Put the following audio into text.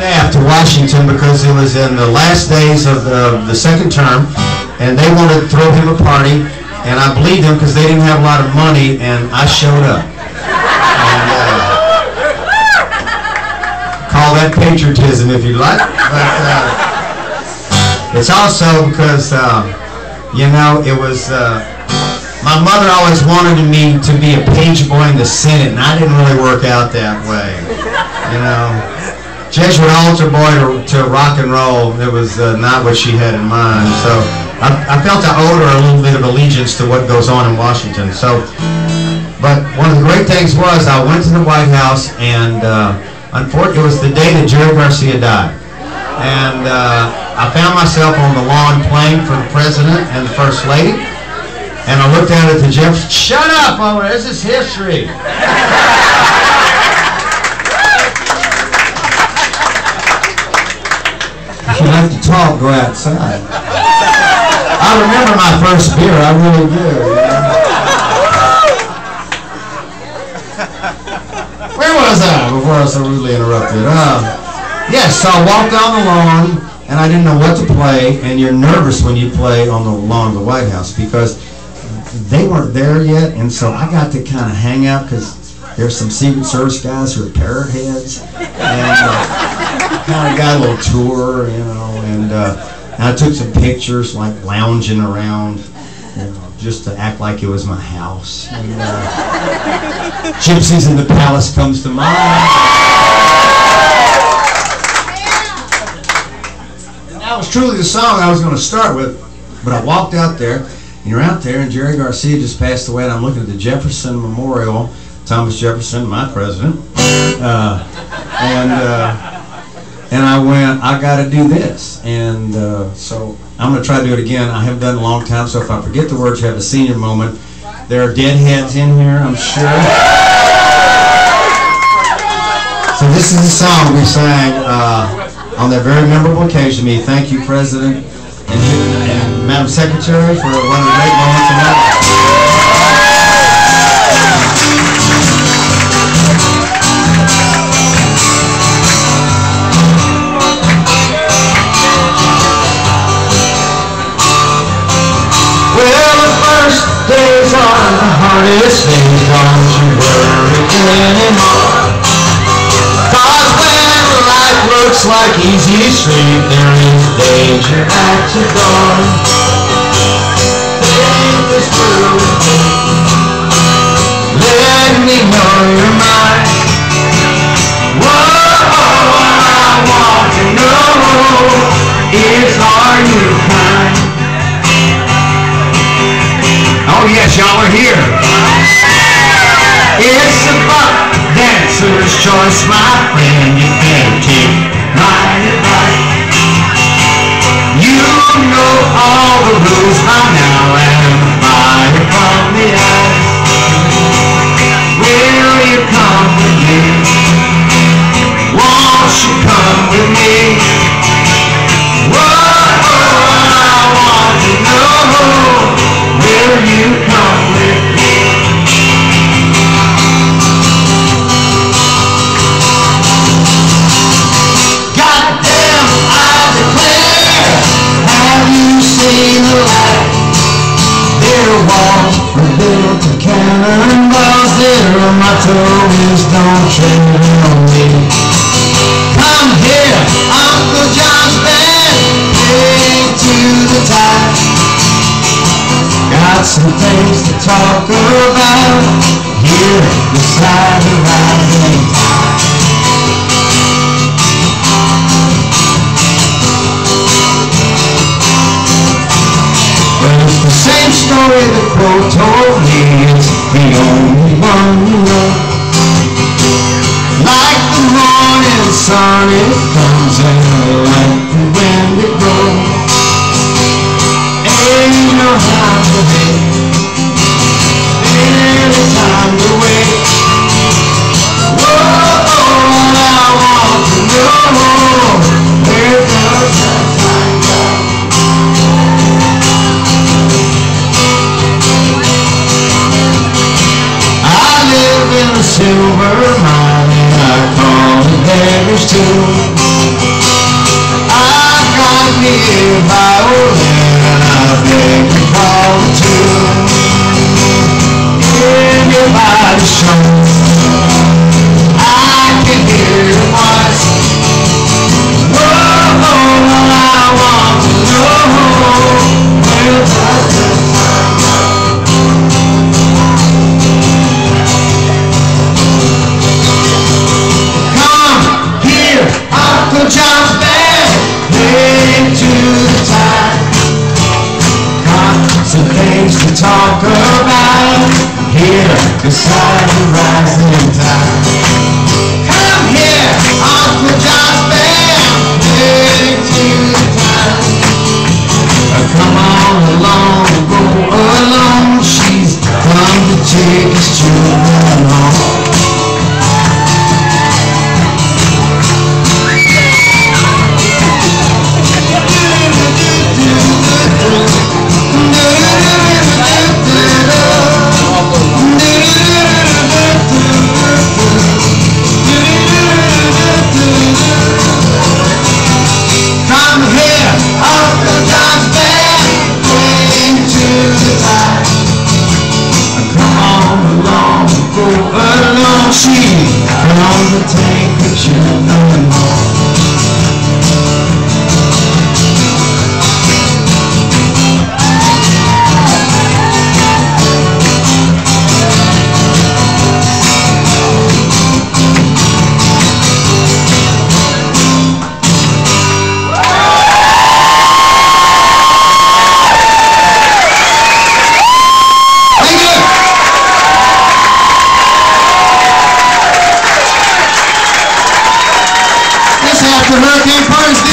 staff to Washington because it was in the last days of the second term, and they wanted to throw him a party, and I believed them because they didn't have a lot of money, and I showed up. And, call that patriotism if you like, but it's also because, you know, it was, my mother always wanted me to be a page boy in the Senate, and I didn't really work out that way, you know. Jesuit altar boy to rock and roll, it was not what she had in mind. So I felt I owed her a little bit of allegiance to what goes on in Washington. So, but one of the great things was I went to the White House, and unfortunately, it was the day that Jerry Garcia died. And I found myself on the lawn playing for the president and the first lady. And I looked out at the Jefferson, shut up, oh, this is history. If you like to talk, go outside. I remember my first beer, I really do. You know? Where was I before I was so rudely interrupted? Yes, so I walked down the lawn, and I didn't know what to play, and you're nervous when you play on the lawn of the White House because they weren't there yet, and so I got to kind of hang out because there's some Secret Service guys who are parrot heads. And, kind of got a little tour, you know, and I took some pictures, like lounging around, you know, just to act like it was my house. And, Gypsies in the Palace comes to mind. And that was truly the song I was going to start with, but I walked out there, and you're out there, and Jerry Garcia just passed away, and I'm looking at the Jefferson Memorial, Thomas Jefferson, my president, and I went, I got to do this. And so I'm going to try to do it again. I haven't done it in a long time, so if I forget the words, you have a senior moment. There are deadheads in here, I'm sure. So this is the song we sang on that very memorable occasion to me. Thank you, President, and Madam Secretary, for one of the great moments in my life. Days are the hardest things, don't you worry anymore. Cause when life looks like easy street, there is danger at your door. Think this through, let me know your mind. Whoa, I want to know is are you kind? Oh yes, y'all are here. It's about dancer's choice, my friend. You better take my advice. You know all the rules by now, and the fire from the ice. Will you come with me? Won't you come with me? Whoa, I want to know. Will you come with me? Goddamn, I declare, have you seen the light? There are walls are built of cannonballs. There are mottos, don't tread on me. Come here, Uncle John's Band, take to the tide. Got some things to talk about here beside the rising tide. Well, it's the same story the crow told me. It's the only one you know. Like the morning sun, it comes and like the wind it blows. You know how to wait. There is time to wait. Whoa, I want to know where does that time go? I live in a silver mine, and I call it Beggars Too. Talk about here beside the rising tide. Come here, Uncle John's Band, ready to time. Come on along, go along. She's come to take us to the lawn. After Hurricane Burns.